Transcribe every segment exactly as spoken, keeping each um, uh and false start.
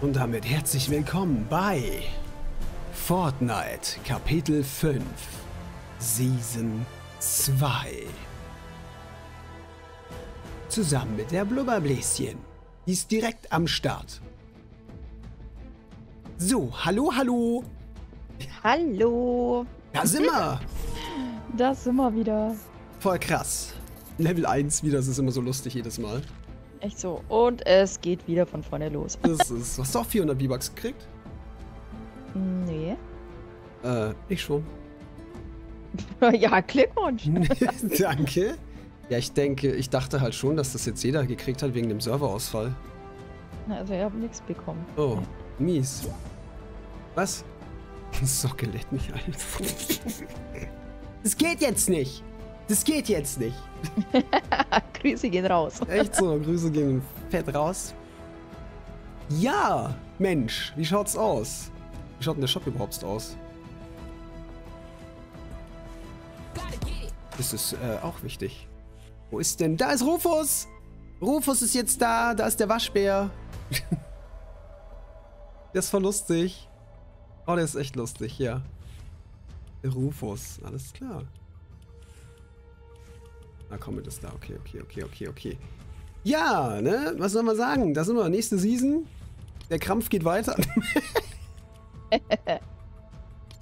Und damit herzlich willkommen bei Fortnite Kapitel fünf Season zwei. Zusammen mit der Blubberbläschen. Die ist direkt am Start. So, hallo, hallo. Hallo. Da sind wir. Da sind wir wieder. Voll krass. Level eins wieder, das ist immer so lustig jedes Mal. Echt so. Und es geht wieder von vorne los. Das ist, hast du auch vierhundert V-Bucks gekriegt? Nee. Äh, ich schon. Ja, Glückwunsch. Danke. Ja, ich denke, ich dachte halt schon, dass das jetzt jeder gekriegt hat wegen dem Serverausfall. Also, ich habe nichts bekommen. Oh, mies. Was? Socke lädt nicht ein. Das geht jetzt nicht. Das geht jetzt nicht. Grüße gehen raus. Echt so, Grüße gehen fett raus. Ja, Mensch, wie schaut's aus? Wie schaut denn der Shop überhaupt aus? Das ist äh, auch wichtig. Wo ist denn? Da ist Rufus! Rufus ist jetzt da, da ist der Waschbär. Der ist voll lustig. Oh, der ist echt lustig, ja. Rufus, alles klar. Ah, komm, das da. Okay, okay, okay, okay, okay. Ja, ne? Was soll man sagen? Da sind wir. Nächste Season. Der Krampf geht weiter.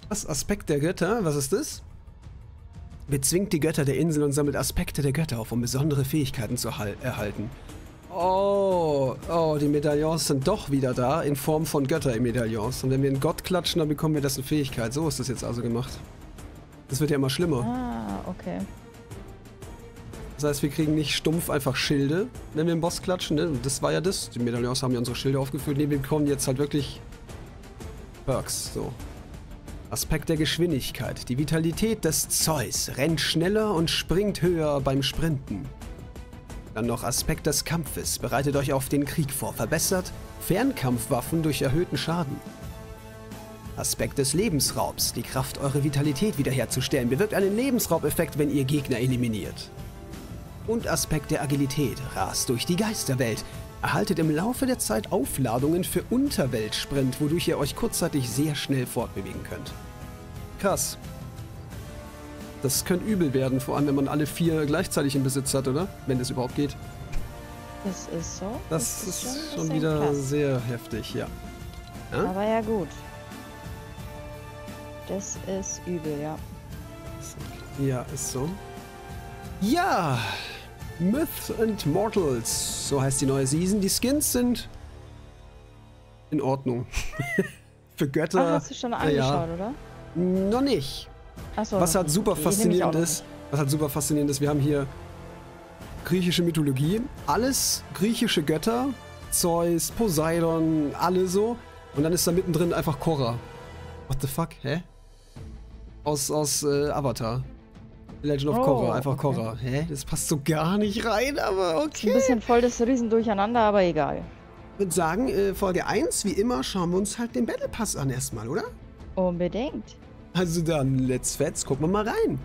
Das Aspekt der Götter. Was ist das? Bezwingt die Götter der Insel und sammelt Aspekte der Götter auf, um besondere Fähigkeiten zu erhalten. Oh, oh, die Medaillons sind doch wieder da in Form von Götter im Medaillons. Und wenn wir einen Gott klatschen, dann bekommen wir das in Fähigkeit. So ist das jetzt also gemacht. Das wird ja immer schlimmer. Ah, okay. Das heißt, wir kriegen nicht stumpf einfach Schilde, wenn wir den Boss klatschen. Ne? Das war ja das. Die Medaillons haben ja unsere Schilde aufgefüllt. Ne, wir bekommen jetzt halt wirklich Perks. So. Aspekt der Geschwindigkeit. Die Vitalität des Zeus rennt schneller und springt höher beim Sprinten. Dann noch Aspekt des Kampfes. Bereitet euch auf den Krieg vor. Verbessert Fernkampfwaffen durch erhöhten Schaden. Aspekt des Lebensraubs. Die Kraft, eure Vitalität wiederherzustellen. Bewirkt einen Lebensraubeffekt, wenn ihr Gegner eliminiert. Und Aspekt der Agilität, rast durch die Geisterwelt. Erhaltet im Laufe der Zeit Aufladungen für Unterweltsprint, wodurch ihr euch kurzzeitig sehr schnell fortbewegen könnt. Krass. Das könnte übel werden, vor allem wenn man alle vier gleichzeitig im Besitz hat, oder? Wenn das überhaupt geht. Das ist so. Das, das ist, ist schon, schon wieder krass. Sehr heftig, ja. ja. Aber ja gut. Das ist übel, ja. Ja, ist so. Ja! Myths and Mortals, so heißt die neue Season. Die Skins sind in Ordnung. Für Götter. Ach, hast du schon angeschaut, ja, oder? Noch nicht. Ach so, was halt super okay, faszinierend ist, was halt super faszinierend ist, wir haben hier griechische Mythologie, alles griechische Götter, Zeus, Poseidon, alle so. Und dann ist da mittendrin einfach Korra. What the fuck, hä? Aus, aus äh, Avatar. Legend of Korra, oh, einfach okay. Korra. Hä? Das passt so gar nicht rein, aber okay. Ein bisschen voll das Riesendurcheinander, aber egal. Ich würde sagen, äh, Folge eins, wie immer, schauen wir uns halt den Battle Pass an erstmal, oder? Unbedingt. Also dann, let's fetz, gucken wir mal rein.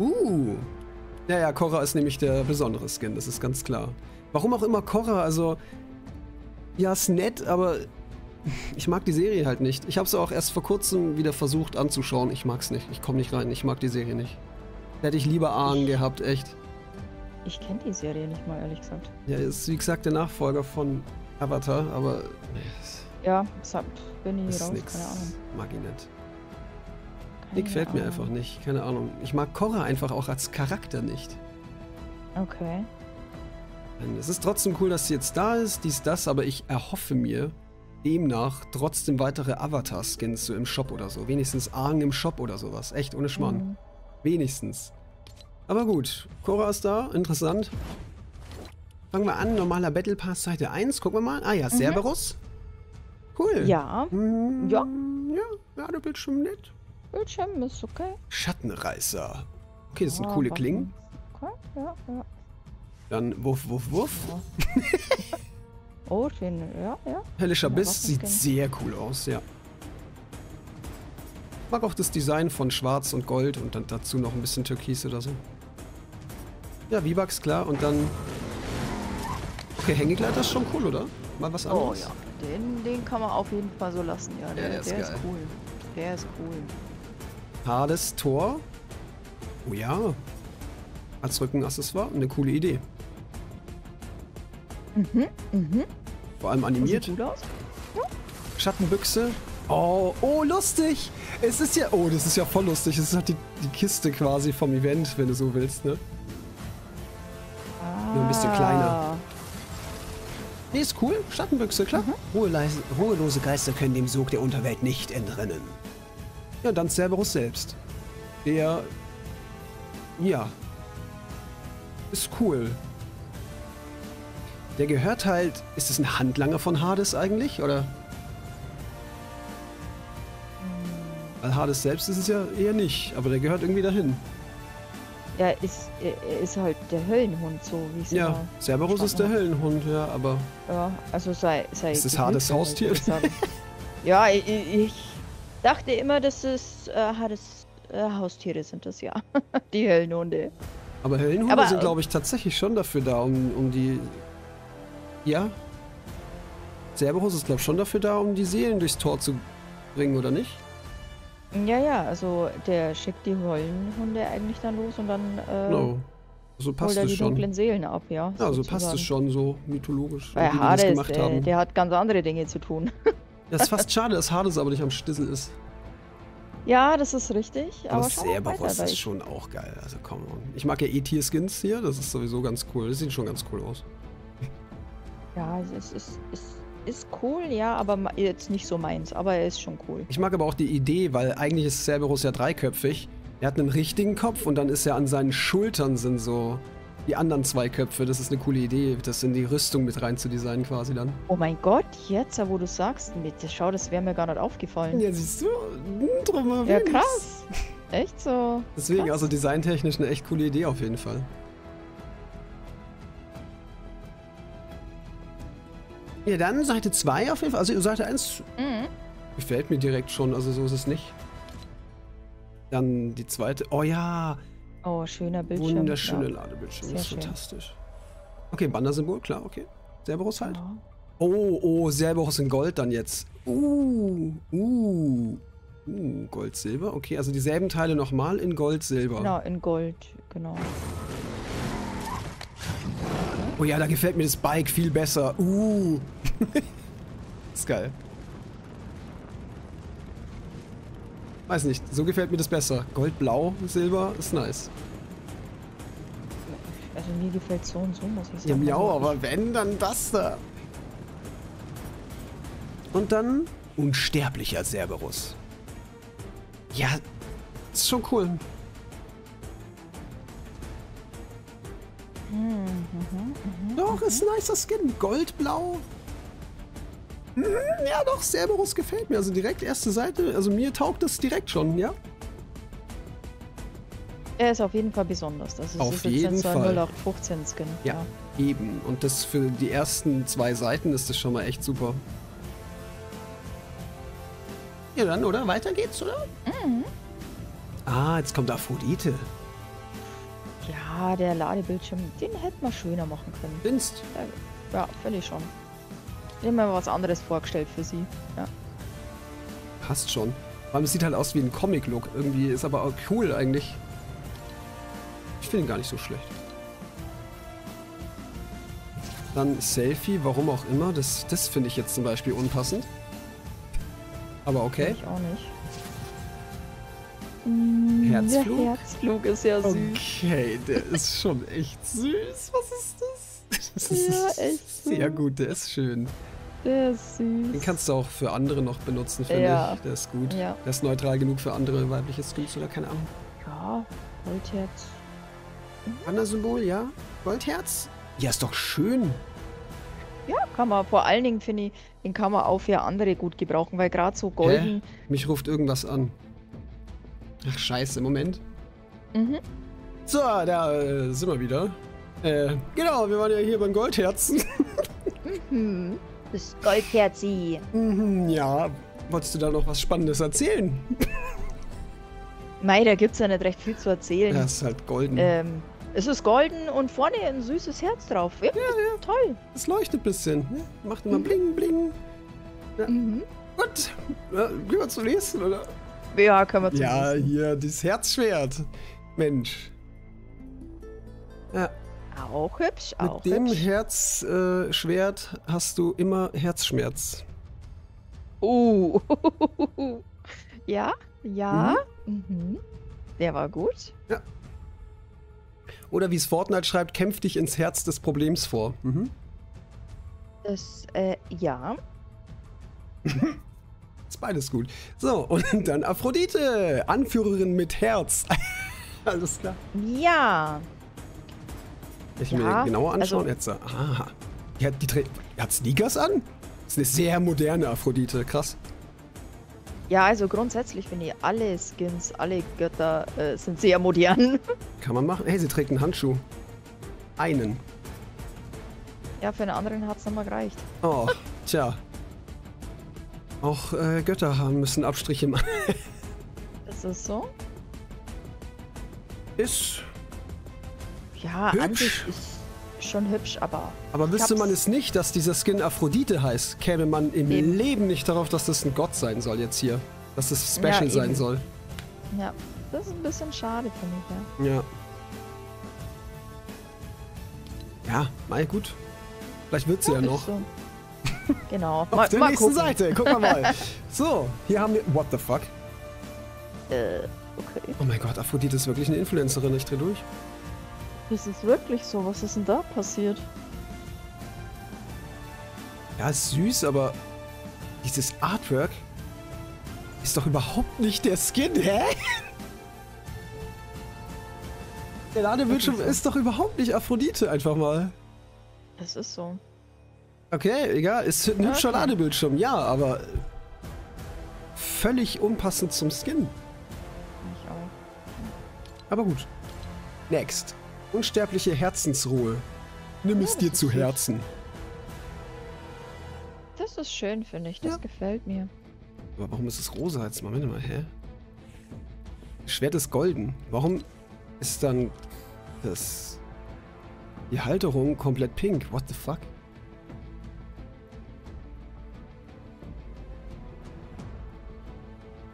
Uh. Naja, Korra ist nämlich der besondere Skin, das ist ganz klar. Warum auch immer Korra, also... Ja, ist nett, aber... Ich mag die Serie halt nicht. Ich habe es auch erst vor kurzem wieder versucht anzuschauen. Ich mag's nicht. Ich komme nicht rein. Ich mag die Serie nicht. Hätte ich lieber Ahnen gehabt, echt. Ich kenne die Serie nicht mal, ehrlich gesagt. Ja, ist wie gesagt der Nachfolger von Avatar, aber... Ja, deshalb bin ich hier raus, nix. Keine Ahnung. Mag ich nicht. Die gefällt mir einfach nicht, keine Ahnung. Ich mag Korra einfach auch als Charakter nicht. Okay. Es ist trotzdem cool, dass sie jetzt da ist, dies, das, aber ich erhoffe mir... Demnach trotzdem weitere Avatar-Skins so im Shop oder so. Wenigstens Ahnen im Shop oder sowas. Echt, ohne Schmarrn. Mhm. Wenigstens. Aber gut, Korra ist da. Interessant. Fangen wir an. Normaler Battle Pass, Seite eins. Gucken wir mal. Ah ja, mhm. Cerberus. Cool. Ja. Mhm. Ja. Ja, der Bildschirm nett. Bildschirm ist okay. Schattenreißer. Okay, das sind ja, coole Waffen. Klingen. Okay, ja, ja. Dann wuff, wuff, wuff. Ja. Oh, schön. Ja, ja. Höllischer Biss sieht sehr cool aus, ja. Ich mag auch das Design von Schwarz und Gold und dann dazu noch ein bisschen Türkis oder so. Ja, V-Bucks, klar. Und dann... Okay, Hängegleiter ist schon cool, oder? mal was anderes? Oh ja, den, den kann man auf jeden Fall so lassen, ja. Der, der, ist, der ist cool. Der ist cool. Hades Tor. Oh ja. Als Rückenaccessoire, eine coole Idee. Mhm, mhm. Vor allem animiert. Sieht gut aus. Ja. Schattenbüchse. Oh, oh, lustig! Es ist ja. Oh, das ist ja voll lustig. Es ist halt die, die Kiste quasi vom Event, wenn du so willst, ne? Ah. Nur ein bisschen kleiner. Nee, ist cool. Schattenbüchse, klar. Mhm. Ruheleise, ruhelose Geister können dem Sog der Unterwelt nicht entrinnen. Ja, dann Cerberus selbst. Der. Ja. Ist cool. Der gehört halt. Ist es ein Handlanger von Hades eigentlich? Oder? Weil Hades selbst ist es ja eher nicht, aber der gehört irgendwie dahin. Ja, ist, ist halt der Höllenhund, so wie es ja. Ja, Cerberus ist der Höllenhund, ja, aber. Ja, also sei. sei ist das Hades Haustier? Ja, ich, ich dachte immer, dass es äh, Hades äh, Haustiere sind, das ja. Die Höllenhunde. Aber Höllenhunde aber, sind, glaube ich, tatsächlich schon dafür da, um, um die. Ja. Cerberus ist, glaube ich, schon dafür da, um die Seelen durchs Tor zu bringen, oder nicht? Ja, ja, also der schickt die Höllenhunde eigentlich dann los und dann äh, no. so passt holt er die schon. dunklen Seelen ab, ja. Ja, so passt es schon, so mythologisch, weil Hades, die das gemacht haben. Der, der hat ganz andere Dinge zu tun. Das ist fast schade, dass Hades aber nicht am Stissel ist. Ja, das ist richtig, aber, aber Cerberus ist schon auch geil, also komm. Ich mag ja E-Tier-Skins hier, das ist sowieso ganz cool, das sieht schon ganz cool aus. Ja, es ist... Es Ist cool, ja, aber jetzt nicht so meins, aber er ist schon cool. Ich mag aber auch die Idee, weil eigentlich ist Cerberus ja dreiköpfig. Er hat einen richtigen Kopf und dann ist er an seinen Schultern sind so die anderen zwei Köpfe. Das ist eine coole Idee, das in die Rüstung mit rein zu designen quasi dann. Oh mein Gott, jetzt, wo du sagst, bitte schau, das wäre mir gar nicht aufgefallen. Ja, siehst du, drumherum. Ja, krass. Echt so. Deswegen, krass. Also designtechnisch eine echt coole Idee auf jeden Fall. Ja, dann Seite zwei auf jeden Fall. Also Seite eins mhm. gefällt mir direkt schon, also so ist es nicht. Dann die zweite. Oh ja. Oh, schöner Bildschirm. Wunderschöner ja. Ladebildschirm, Sehr das ist schön. fantastisch. Okay, Bannersymbol, klar, okay. Cerberus halt. Ja. Oh, oh, Cerberus in Gold dann jetzt. Uh, uh, uh, Gold, Silber. Okay, also dieselben Teile nochmal in Gold, Silber. Genau, in Gold, genau. Oh ja, da gefällt mir das Bike viel besser. Uh. Ist geil. Weiß nicht, so gefällt mir das besser. Goldblau, Silber ist nice. Also mir gefällt so und so, muss ich sagen. Ja, miau, aber wenn, dann das da. Und dann unsterblicher Cerberus. Ja, ist schon cool. Doch, ist ein nicer Skin. Goldblau. Ja, doch, Cerberus gefällt mir. Also direkt erste Seite. Also mir taugt das direkt schon, ja? Er ist auf jeden Fall besonders. Das ist auf jeden Fall. null acht fünfzehn Skin. Ja, ja, eben. Und das für die ersten zwei Seiten ist das schon mal echt super. Ja, dann, oder? Weiter geht's, oder? Mhm. Ah, jetzt kommt Aphrodite. Ja, der Ladebildschirm, den hätte man schöner machen können. Findest? Ja, ja, finde ich schon. Ich habe mir was anderes vorgestellt für sie. Ja. Passt schon. Vor allem, es sieht halt aus wie ein Comic-Look. Irgendwie ist aber auch cool eigentlich. Ich finde ihn gar nicht so schlecht. Dann Selfie, warum auch immer. Das, das finde ich jetzt zum Beispiel unpassend. Aber okay. Find ich auch nicht. Herzflug? Der Herzflug ist ja süß. Okay, der ist schon echt süß. Was ist das? Das ist ja, echt sehr süß. Gut, der ist schön. Der ist süß. Den kannst du auch für andere noch benutzen, finde ja. ich. Der ist gut. Ja. Der ist neutral genug für andere weibliche Skins oder keine Ahnung. Ja, Goldherz. Banner-Symbol, ja. Goldherz? Ja, ist doch schön. Ja, kann man. Vor allen Dingen, finde ich, den kann man auch für andere gut gebrauchen, weil gerade so golden... Hä? Mich ruft irgendwas an. Ach, scheiße, Moment. Mhm. So, da äh, sind wir wieder. Äh, genau, wir waren ja hier beim Goldherzen. Mhm. Das Goldherzi. Mhm, ja, wolltest du da noch was Spannendes erzählen? Mei, da gibt's ja nicht recht viel zu erzählen. Das ist halt golden. Ähm, Es ist golden und vorne ein süßes Herz drauf. Ja, ja, ja. Toll. Es leuchtet ein bisschen. Ne? Macht immer mhm. bling, bling. Ja. Mhm. Gut. Ja, gehen wir zum nächsten, oder? Ja, können wir zum ja, nächsten. Ja, hier, dieses Herzschwert. Mensch. Ja. Auch hübsch, auch hübsch. Mit dem Herzschwert äh, hast du immer Herzschmerz. Oh. Ja, ja. Mhm. Mhm. Der war gut. Ja. Oder wie es Fortnite schreibt, kämpf dich ins Herz des Problems vor. Mhm. Das, äh, ja. Ist beides gut. So, und dann Aphrodite, Anführerin mit Herz. Alles klar. Ja. Wenn ich ja. mir genauer anschauen, jetzt. Also, aha. Die hat, die, die hat Sneakers an? Das ist eine sehr moderne Aphrodite, krass. Ja, also grundsätzlich finde ich, alle Skins, alle Götter äh, sind sehr modern. Kann man machen. Hey, sie trägt einen Handschuh. Einen. Ja, für einen anderen hat es nochmal gereicht. Oh, tja. Auch äh, Götter haben müssen Abstriche machen. Ist das so? Ist... Ja, hübsch. An sich ist schon hübsch, aber... Aber wüsste man es nicht, dass dieser Skin Aphrodite heißt, käme man im eben. Leben nicht darauf, dass das ein Gott sein soll jetzt hier. Dass das special ja, sein soll. Ja, das ist ein bisschen schade, finde ich, ja. Ja. Ja, mal gut. Vielleicht wird sie ja, ja noch. So. Genau. Auf mal, der mal nächsten gucken. Seite, guck mal mal. So, hier haben wir... What the fuck? Äh, okay. Oh mein Gott, Aphrodite ist wirklich eine Influencerin, ich dreh durch. Das ist wirklich so. Was ist denn da passiert? Ja, ist süß, aber dieses Artwork ist doch überhaupt nicht der Skin, hä? Der Ladebildschirm ist, ist doch überhaupt nicht Aphrodite, einfach mal. Es ist so. Okay, egal. Ist ein ja, hübscher okay. Ladebildschirm, ja, aber völlig unpassend zum Skin. Ich auch. Aber gut. Next. Unsterbliche Herzensruhe. Nimm ja, es dir zu Herzen. Das ist schön, finde ich. Das ja. gefällt mir. Aber warum ist es rosa jetzt? Moment mal, hä? Das Schwert ist golden. Warum ist dann das... die Halterung komplett pink? What the fuck?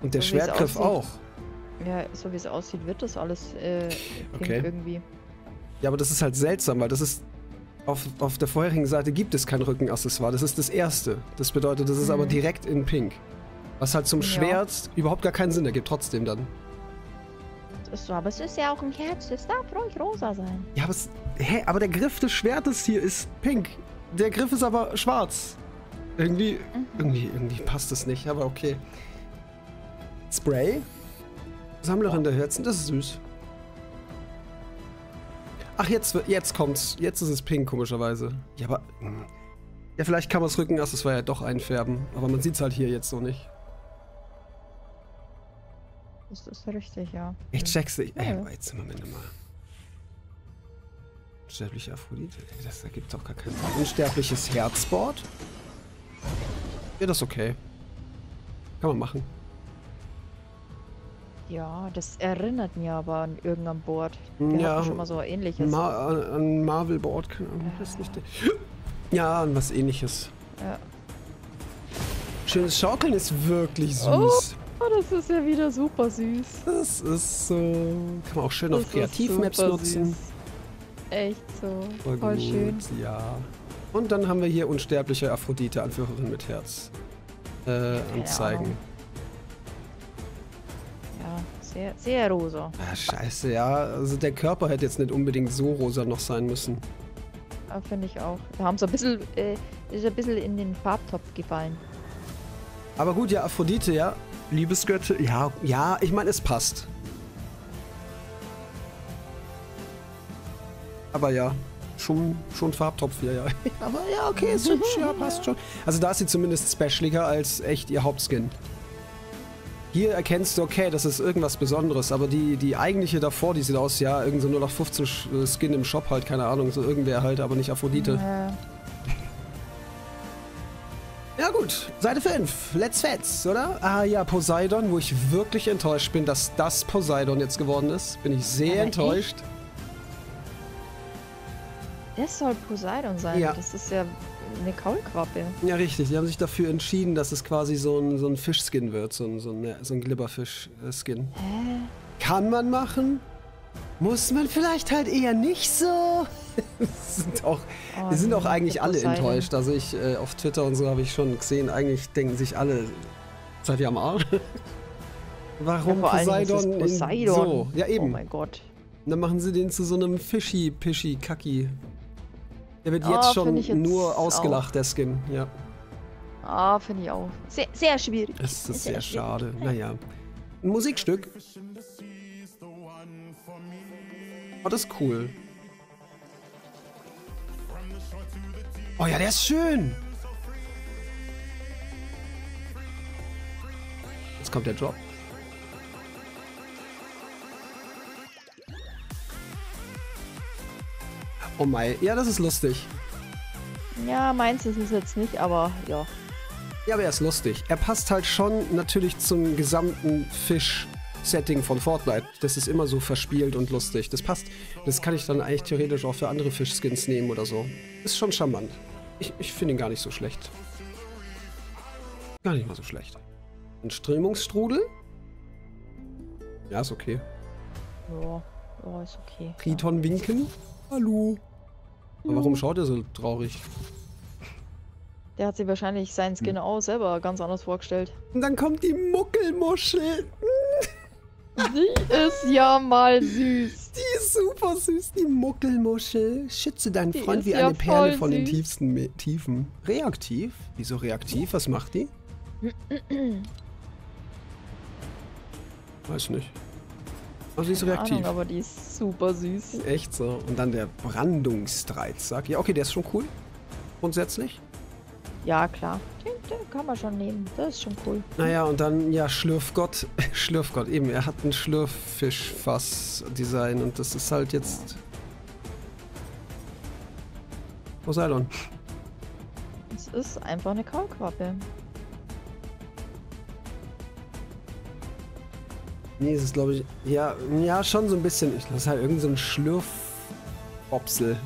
Und der so, Schwertgriff auch. Ja, so wie es aussieht, wird das alles äh, pink okay. irgendwie. Ja, aber das ist halt seltsam, weil das ist... Auf, auf der vorherigen Seite gibt es kein Rückenaccessoire. Das ist das erste. Das bedeutet, das ist mhm. aber direkt in pink. Was halt zum ja. Schwert überhaupt gar keinen Sinn ergibt, trotzdem dann. Das ist so, aber es ist ja auch ein Herz. Es darf ruhig rosa sein. Ja, aber es, hä? Aber der Griff des Schwertes hier ist pink. Der Griff ist aber schwarz. Irgendwie, mhm. irgendwie, irgendwie passt es nicht, aber okay. Spray. Sammlerin oh. der Herzen, das ist süß. Ach, jetzt, jetzt kommt's. Jetzt ist es pink, komischerweise. Ja, aber... Ja, vielleicht kann man das Rückenaccessoire ja doch einfärben. Aber man sieht's halt hier jetzt so nicht. Das ist richtig, ja. Ich check's nicht. Ja. Ey, aber jetzt Moment mal. Unsterbliche Aphrodite. Das ergibt doch gar keinen Sinn. Unsterbliches Herzboard? Ja, das ist okay. Kann man machen. Ja, das erinnert mir aber an irgendein Board. Wir ja, hatten schon mal so ähnliches. Ma an, an Marvel Board. Keine Ahnung, ja. Ist nicht ja, an was ähnliches. Ja. Schönes Schaukeln ist wirklich süß. Oh, das ist ja wieder super süß. Das ist so... Kann man auch schön das auf Kreativmaps nutzen. Süß. Echt so. Voll, Voll schön. Ja. Und dann haben wir hier unsterbliche Aphrodite, Anführerin mit Herz. Äh, anzeigen. Ja. Sehr, sehr rosa. Ah, scheiße, ja. Also der Körper hätte jetzt nicht unbedingt so rosa noch sein müssen. Ja, finde ich auch. Da haben sie ein bisschen, äh, ist ein bisschen in den Farbtopf gefallen. Aber gut, ja, Aphrodite, ja. Liebesgöttin, ja, ja, ich meine, es passt. Aber ja, schon, schon Farbtopf hier, ja. Aber ja, okay, ist hübsch, ja, passt schon. Also da ist sie zumindest specialiger als echt ihr Hauptskin. Hier erkennst du, okay, das ist irgendwas Besonderes, aber die, die eigentliche davor, die sieht aus, ja, irgend so null acht fünfzehn Skin im Shop halt, keine Ahnung, so irgendwer halt, aber nicht Aphrodite. Nee. Ja gut, Seite fünf, let's fetz, oder? Ah ja, Poseidon, wo ich wirklich enttäuscht bin, dass das Poseidon jetzt geworden ist. Bin ich sehr aber enttäuscht. Ich? Das soll Poseidon sein. Ja. Das ist ja eine Kaulquappe. Ja, richtig. Die haben sich dafür entschieden, dass es quasi so ein, so ein Fischskin wird. So ein, so ein, so ein Glibberfisch-Skin. Hä? Kann man machen? Muss man vielleicht halt eher nicht so. Wir sind auch, oh, wir sind auch eigentlich alle enttäuscht. Also ich äh, auf Twitter und so habe ich schon gesehen, eigentlich denken sich alle, seid ihr am Arsch? Warum ja, Poseidon, Poseidon? So, ja eben. Oh mein Gott. Und dann machen sie den zu so einem Fischi, Pischi, Kacki. Der wird oh, jetzt schon jetzt nur ausgelacht, auch. Der Skin. Ja. Ah, oh, finde ich auch. Sehr, sehr schwierig. Es ist sehr, sehr schade. Naja. Ein Musikstück. Oh, das ist cool. Oh ja, der ist schön. Jetzt kommt der Drop. Oh mein, ja, das ist lustig. Ja, meins ist es jetzt nicht, aber ja. Ja, aber er ist lustig. Er passt halt schon natürlich zum gesamten Fisch-Setting von Fortnite. Das ist immer so verspielt und lustig. Das passt. Das kann ich dann eigentlich theoretisch auch für andere Fischskins nehmen oder so. Ist schon charmant. Ich, ich finde ihn gar nicht so schlecht. Gar nicht mal so schlecht. Ein Strömungsstrudel? Ja, ist okay. Ja, ja ist okay. Triton winken? Hallo. Aber warum schaut er so traurig? Der hat sich wahrscheinlich seinen Skin hm. auch selber ganz anders vorgestellt. Und dann kommt die Muckelmuschel. Die ist ja mal süß. Die ist super süß, die Muckelmuschel. Schütze deinen die Freund wie ja eine Perle von süß. Den tiefsten Tiefen. Reaktiv? Wieso reaktiv? Was macht die? Weiß nicht. Oh, sie ist Keine reaktiv. Ahnung, aber die ist super süß. Echt so. Und dann der Brandungsdreizack. Ja, okay, der ist schon cool. Grundsätzlich. Ja, klar. Den, den kann man schon nehmen. Das ist schon cool. Naja, und dann, ja, Schlürfgott. Schlürfgott, eben. Er hat ein Schlürffischfass-Design. Und das ist halt jetzt... Poseidon. Es ist einfach eine Kaulquappe. Nee, es ist glaube ich, ja, ja, schon so ein bisschen. Ich lasse halt irgend so ein Schlürfbopsel.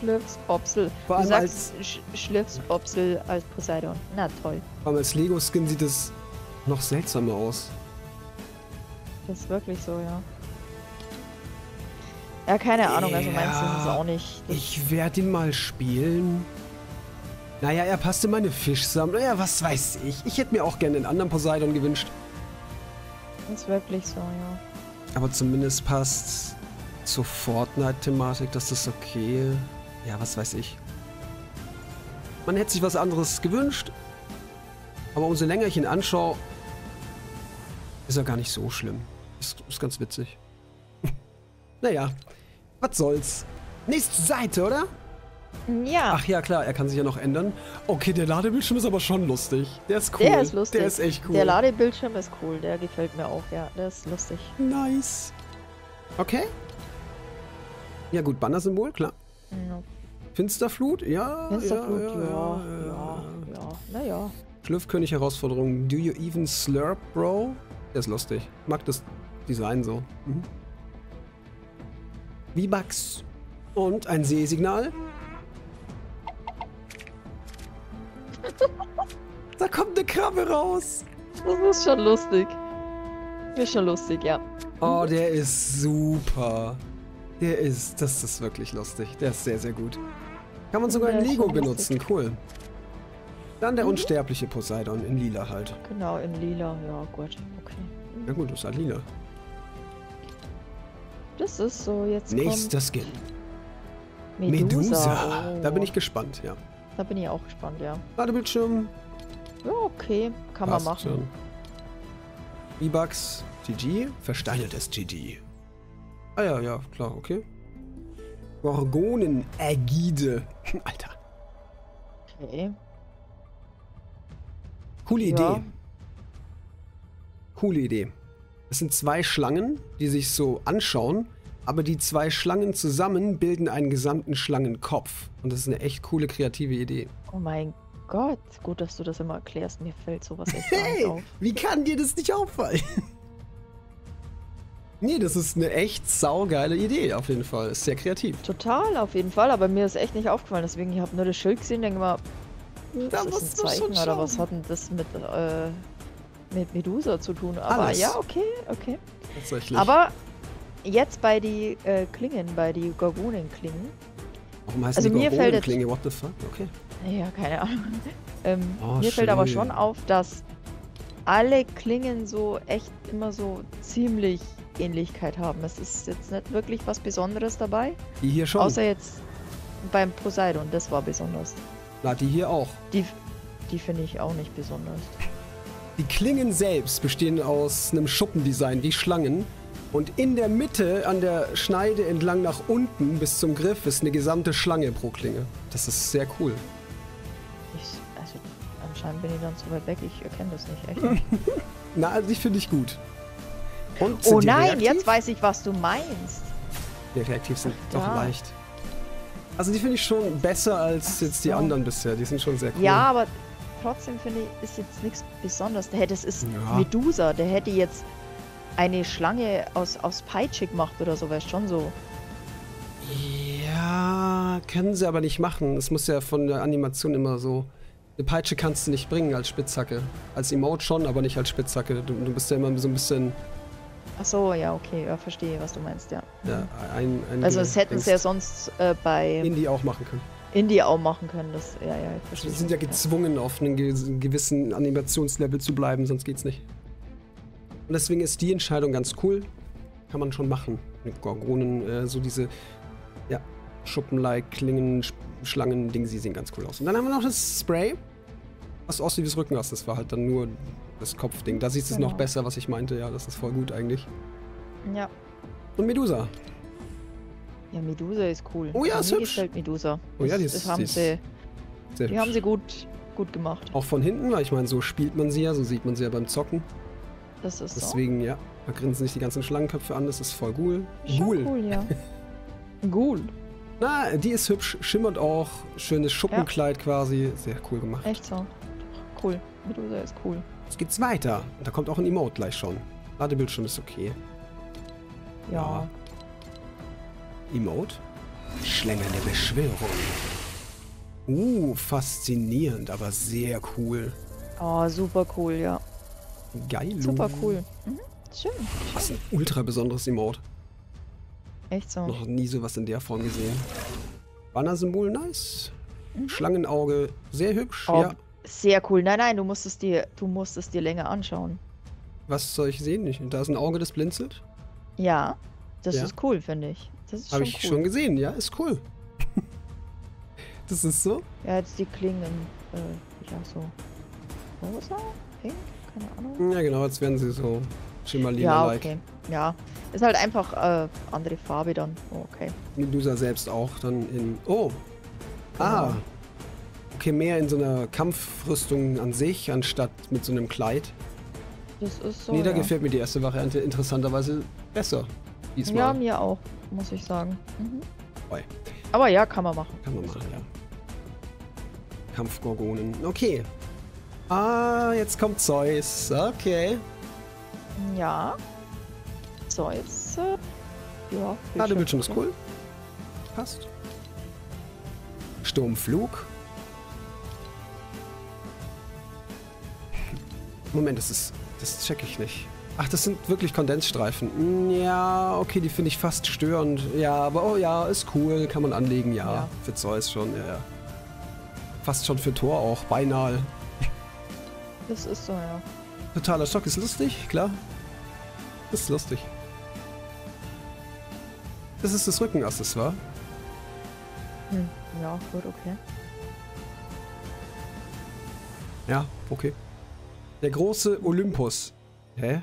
Schlürfbopsel. Vor allem du sagst als Sch Schlürfbopsel als Poseidon. Na toll. Vor allem als Lego-Skin sieht es noch seltsamer aus. Das ist wirklich so, ja. Ja, keine Ahnung, also meins ist es auch nicht. Das ich werde ihn mal spielen. Naja, er passte meine Fischsammlung. Ja, was weiß ich. Ich hätte mir auch gerne einen anderen Poseidon gewünscht. Das ist wirklich so, ja. Aber zumindest passt zur Fortnite-Thematik, dass das okay ist. Ja, was weiß ich. Man hätte sich was anderes gewünscht. Aber umso länger ich ihn anschaue, ist er gar nicht so schlimm. Ist, ist ganz witzig. Naja, was soll's. Nächste Seite, oder? Ja. Ach ja, klar, er kann sich ja noch ändern. Okay, der Ladebildschirm ist aber schon lustig. Der ist cool. Der ist lustig. Der ist echt cool. Der Ladebildschirm ist cool, der gefällt mir auch, ja. Der ist lustig. Nice. Okay. Ja gut, Bannersymbol, klar. Ja. Finsterflut, ja. Finsterflut, ja. Ja, ja, ja. Naja. Ja. Schlürfkönig-Herausforderung. Do you even slurp, bro? Der ist lustig. Mag das Design so. Mhm. V-Bucks. Und ein Seesignal. Da kommt eine Krabbe raus. Das ist schon lustig. Ist schon lustig, ja. Oh, der ist super. Der ist, das ist wirklich lustig. Der ist sehr, sehr gut. Kann man sogar in Lego benutzen, cool. Dann der mhm. unsterbliche Poseidon in lila halt. Genau, in lila, ja gut, okay. Ja gut, das ist halt lila. Das ist so, jetzt Nächster Skin. Medusa. Medusa. Oh. Da bin ich gespannt, ja. Da bin ich auch gespannt, ja. Ladebildschirm. Ja, okay. Kann Passt man machen. V-Bucks, G G. Versteinertes G G. Ah ja, ja, klar, okay. Gorgonen-Ägide. Alter. Okay. Coole ja. Idee. Coole Idee. Es sind zwei Schlangen, die sich so anschauen. Aber die zwei Schlangen zusammen bilden einen gesamten Schlangenkopf. Und das ist eine echt coole, kreative Idee. Oh mein Gott, gut, dass du das immer erklärst. Mir fällt sowas echt hey, auf. Wie kann dir das nicht auffallen? Nee, das ist eine echt saugeile Idee auf jeden Fall. Ist sehr kreativ. Total, auf jeden Fall. Aber mir ist echt nicht aufgefallen. Deswegen, ich habe nur das Schild gesehen. Denke mal, das da ist ein Zeichen oder was hat denn das mit, äh, mit Medusa zu tun? Aber alles. Ja, okay, okay. Tatsächlich. Aber jetzt bei die äh, Klingen, bei die Gorgonen-Klingen. Warum heißt also die Gorgonen-Klinge? What the fuck? Okay. Ja, keine Ahnung. ähm, oh, mir schön. fällt aber schon auf, dass alle Klingen so echt immer so ziemlich Ähnlichkeit haben. Es ist jetzt nicht wirklich was Besonderes dabei. Die hier schon. Außer jetzt beim Poseidon, das war besonders. Na, die hier auch. Die, die finde ich auch nicht besonders. Die Klingen selbst bestehen aus einem Schuppendesign wie Schlangen. Und in der Mitte, an der Schneide entlang nach unten bis zum Griff, ist eine gesamte Schlange pro Klinge. Das ist sehr cool. Ich, also, anscheinend bin ich dann zu weit weg. Ich erkenne das nicht echt. Na, also, die finde ich gut. Und oh nein, reaktiv? Jetzt weiß ich, was du meinst. Die reaktiv sind Ach, doch ja. leicht. Also die finde ich schon besser als Ach, jetzt die so. anderen bisher. Die sind schon sehr cool. Ja, aber trotzdem finde ich, ist jetzt nichts Besonderes. Der hätte, es ist ja. Medusa, der hätte jetzt eine Schlange aus, aus Peitsche gemacht oder so, weißt schon so. Ja, können sie aber nicht machen. Das muss ja von der Animation immer so... Eine Peitsche kannst du nicht bringen als Spitzhacke. Als Emote schon, aber nicht als Spitzhacke. Du, du bist ja immer so ein bisschen... Ach so, ja, okay, ja, verstehe, was du meinst, ja. ja ein, ein also das hätten sie ja sonst äh, bei... Indie auch machen können. Indie auch machen können, das, ja, ja, ich verstehe. Sie sind ja gezwungen, ja. auf einem gewissen Animationslevel zu bleiben, sonst geht's nicht. Und deswegen ist die Entscheidung ganz cool. Kann man schon machen. Mit Gorgonen, äh, so diese, ja, Schuppen-like, Klingen, Schlangen, Dinge, sie sehen ganz cool aus. Und dann haben wir noch das Spray, was aussieht wie das Rückenlass, das war halt dann nur... Das Kopfding. Da siehst du genau. es noch besser, was ich meinte. Ja, das ist voll gut eigentlich. Ja. Und Medusa. Ja, Medusa ist cool. Oh ja, das ist hübsch. Gefällt Medusa. Oh ja, die ist, das haben die ist sie, sehr Die hübsch. haben sie gut, gut gemacht. Auch von hinten, weil ich meine, so spielt man sie ja, so sieht man sie ja beim Zocken. Das ist Deswegen, so. ja, da grinsen sich die ganzen Schlangenköpfe an, das ist voll cool. Cool. cool, ja. cool. Na, die ist hübsch, schimmert auch. Schönes Schuppenkleid ja. quasi. Sehr cool gemacht. Echt so. Cool. Medusa ist cool. Jetzt geht's weiter. Und da kommt auch ein Emote gleich schon. Ladebildschirm ist okay. Ja. ja. Emote? Schlängernde Beschwörung. Uh, faszinierend, aber sehr cool. Oh, super cool, ja. Geil. Super cool. Mhm. Schön. Das ist ein ultra besonderes Emote. Echt so. Noch nie sowas in der Form gesehen. Banner-Symbol, nice. Mhm. Schlangenauge, sehr hübsch, oh. ja. Sehr cool. Nein, nein, du musst es dir, du musst es dir länger anschauen. Was soll ich sehen? Da ist ein Auge, das blinzelt? Ja, das ja. ist cool, finde ich. Das ist Habe ich cool. schon gesehen, ja, ist cool. Das ist so? Ja, jetzt die Klingen im, äh, ja, so rosa, pink, keine Ahnung. Ja, genau, jetzt werden sie so Schimmerlila-like. Ja, okay. Ja, ist halt einfach äh, andere Farbe dann, oh, okay. Medusa selbst auch dann in, oh, genau. ah. Okay, mehr in so einer Kampfrüstung an sich, anstatt mit so einem Kleid. Das ist so, Nee, da ja. gefällt mir die erste Variante interessanterweise besser. Diesmal. Ja, mir auch, muss ich sagen. Mhm. Aber ja, kann man machen. Kann man machen, ja. Kampfgorgonen. Okay. Ah, jetzt kommt Zeus. Okay. Ja. Zeus. Ja. Ah, der Bildschirm ist cool. Passt. Sturmflug. Moment, das ist... Das check ich nicht. Ach, das sind wirklich Kondensstreifen. Ja, okay, die finde ich fast störend. Ja, aber oh ja, ist cool. Kann man anlegen, ja. ja. Für Zeus schon, ja, ja. Fast schon für Thor auch, beinahe. Das ist so, ja. Totaler Schock ist lustig, klar. Ist lustig. Das ist das Rückenaccessoire. Hm, ja, gut, okay. Ja, okay. Der große Olympus. Hä?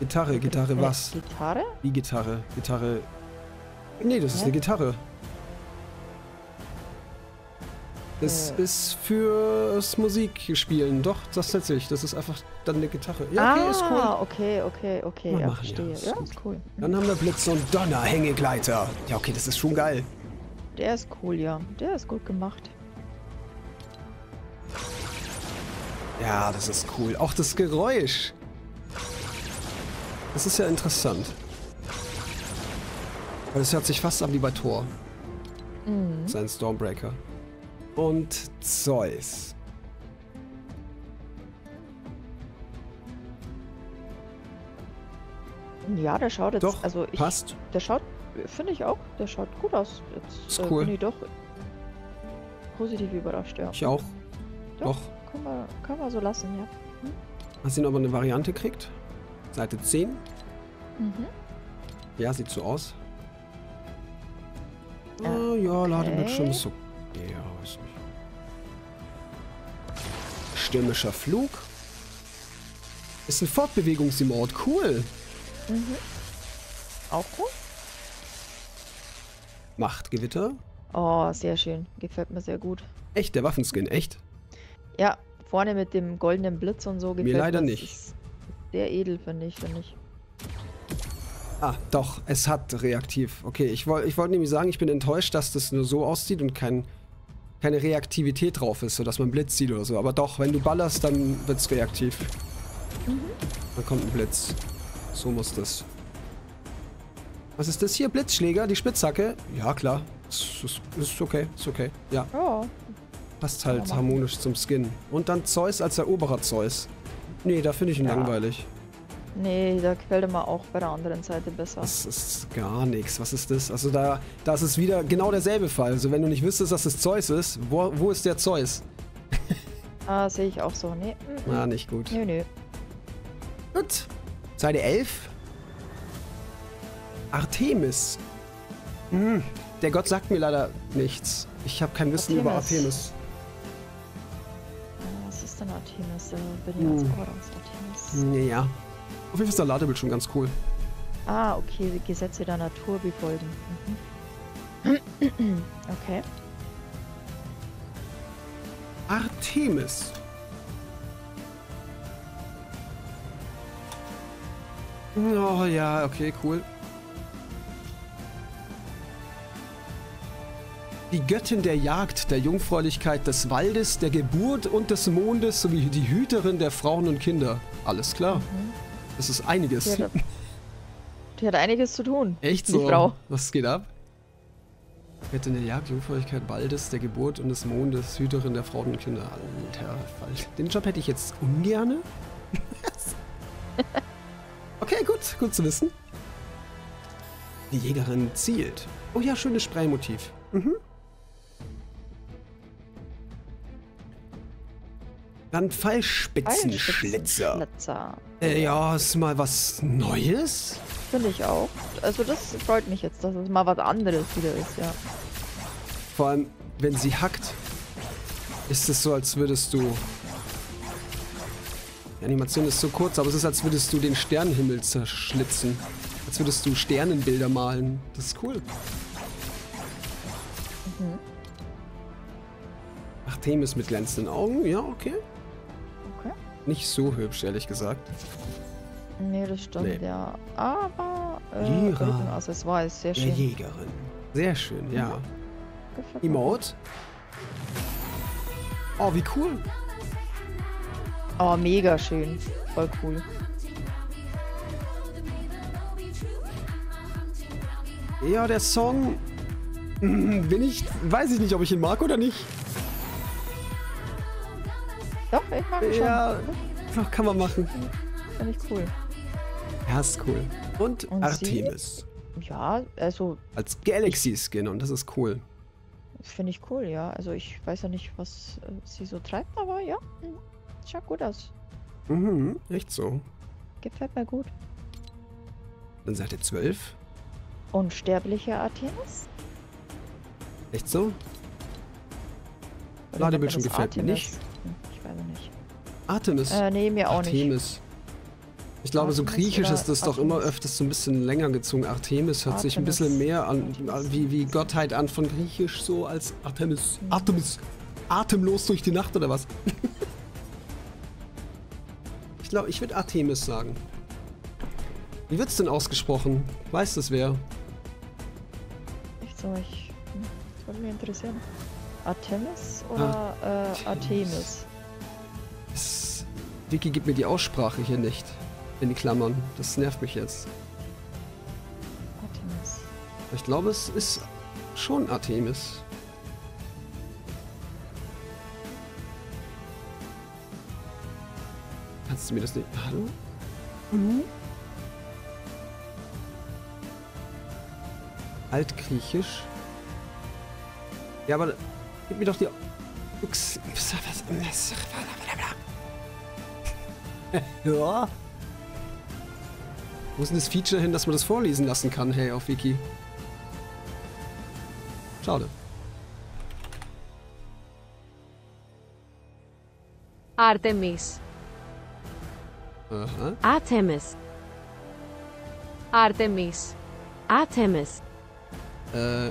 Gitarre, Gitarre was? Gitarre? Wie Gitarre? Gitarre... Nee, das Hä? ist eine Gitarre. Das äh. ist fürs Musikspielen. Doch, das setze ich. Das ist einfach dann eine Gitarre. Ja, okay, ah, ist cool. okay, okay, okay. Mal ja, machen, verstehe. Ja, ist, ja ist cool. Dann haben wir Blitze und Donner, Hängegleiter. Ja, okay, das ist schon geil. Der ist cool, ja. Der ist gut gemacht. Ja, das ist cool. Auch das Geräusch. Das ist ja interessant. Weil es hört sich fast an wie bei Thor. Mhm. Sein Stormbreaker. Und Zeus. Ja, der schaut jetzt. Doch, also ich, passt. Der schaut, finde ich auch, der schaut gut aus. Jetzt ist äh, cool. Bin ich doch positiv überrascht, ja. Ich auch. Doch. Doch. Können wir, können wir so lassen, ja. Hm? Hast du ihn aber eine Variante gekriegt? Seite zehn. Mhm. Ja, sieht so aus. Äh, ah, ja, okay. Ladebildschirm ist so. Ja, weiß nicht. Stürmischer Flug. Ist ein Fortbewegungsimort, cool. Mhm. Auch cool. Machtgewitter. Oh, sehr schön. Gefällt mir sehr gut. Echt, der Waffenskin, echt? Ja, vorne mit dem goldenen Blitz und so gefällt mir. Mir leider nicht. Ist sehr edel, finde ich, finde ich. Ah, doch, es hat reaktiv. Okay, ich wollte ich wollt nämlich sagen, ich bin enttäuscht, dass das nur so aussieht und kein, keine Reaktivität drauf ist, sodass man Blitz sieht oder so. Aber doch, wenn du ballerst, dann wird's reaktiv. Mhm. Dann kommt ein Blitz. So muss das. Was ist das hier? Blitzschläger? Die Spitzhacke? Ja, klar. Ist, ist, ist okay, ist okay. Ja. Oh. Passt halt ja, harmonisch zum Skin. Und dann Zeus als Eroberer Zeus. Nee, da finde ich ihn ja langweilig. Nee, da gefällt er mir auch bei der anderen Seite besser. Das ist gar nichts. Was ist das? Also da, da ist es wieder genau derselbe Fall. Also wenn du nicht wüsstest, dass es Zeus ist, wo, wo ist der Zeus? Ah, sehe ich auch so. Nee. Mm-mm. Ah, nicht gut. Nö, nö. Gut. Seite elf. Artemis. Hm. Der Gott sagt mir leider nichts. Ich habe kein Wissen Artemis. über Artemis. Was ist denn Artemis? Da bin ich als Ordnungs-Artemis. Naja. Auf jeden Fall ist der Ladebild schon ganz cool. Ah, okay. Gesetze der Natur befolgen. Mhm. Okay. Artemis. Oh ja, okay, cool. Die Göttin der Jagd, der Jungfräulichkeit, des Waldes, der Geburt und des Mondes sowie die Hüterin der Frauen und Kinder. Alles klar. Mhm. Das ist einiges. Die hat, die hat einiges zu tun. Echt so? Die Frau. Was geht ab? Göttin der Jagd, Jungfräulichkeit, Waldes, der Geburt und des Mondes, Hüterin der Frauen und Kinder. Alter, Fall. Den Job hätte ich jetzt ungerne. Okay, gut. Gut zu wissen. Die Jägerin zielt. Oh ja, schönes Spraymotiv. Mhm. Dann Pfeilspitzenschlitzer. Äh, ja, ist mal was Neues. Finde ich auch. Also das freut mich jetzt, dass es mal was anderes wieder ist, ja. Vor allem, wenn sie hackt, ist es so, als würdest du... Die Animation ist so kurz, aber es ist, als würdest du den Sternenhimmel zerschlitzen. Als würdest du Sternenbilder malen. Das ist cool. Mhm. Artemis mit glänzenden Augen, ja, okay. Okay. Nicht so hübsch, ehrlich gesagt. Nee, das stimmt, nee. ja. Aber... Äh, Lyra. Also es war sehr schön. Der Jägerin. Sehr schön, ja. Mhm. Emote. Oh, wie cool. Oh, mega schön. Voll cool. Ja, der Song... Bin ich... Weiß ich nicht, ob ich ihn mag oder nicht. Doch, ich mag ihn schon. Ja, doch, kann man machen. Finde ich cool. Ja, ist cool. Und, und Artemis. Sie? Ja, also... Als Galaxy-Skin und das ist cool. Finde ich cool, ja. Also ich weiß ja nicht, was äh, sie so treibt, aber ja. Schaut gut aus. Mhm, echt so. Gefällt mir gut. Dann Seite zwölf. Unsterbliche Artemis? Echt so? Ladebildschirm gefällt mir nicht. Hm, ich weiß nicht. Artemis? Äh, nee, mir auch Artemis. nicht. Ich glaube, Artemis so griechisch ist das Artemis. doch immer öfters so ein bisschen länger gezogen. Artemis hört Artemis. sich ein bisschen mehr an, wie, wie Gottheit an von griechisch so als Artemis. Hm. Artemis! Atemlos durch die Nacht oder was? Ich glaube, ich würde Artemis sagen. Wie wird's denn ausgesprochen? Weiß das wer? Echt so, ich... Würde mich interessieren. Artemis oder ah, äh, Artemis? Artemis? Das Wiki gibt mir die Aussprache hier nicht. in die Klammern. Das nervt mich jetzt. Artemis. Ich glaube, es ist schon Artemis. Kannst du mir das nicht... Hallo? Mhm. Altgriechisch. Ja, aber... Gib mir doch die... Ups, was... was... Ja. Wo ist denn das Feature hin, dass man das vorlesen lassen kann? Hey, auf Wiki. Schade. Artemis. Aha. Artemis. Artemis. Artemis. Äh.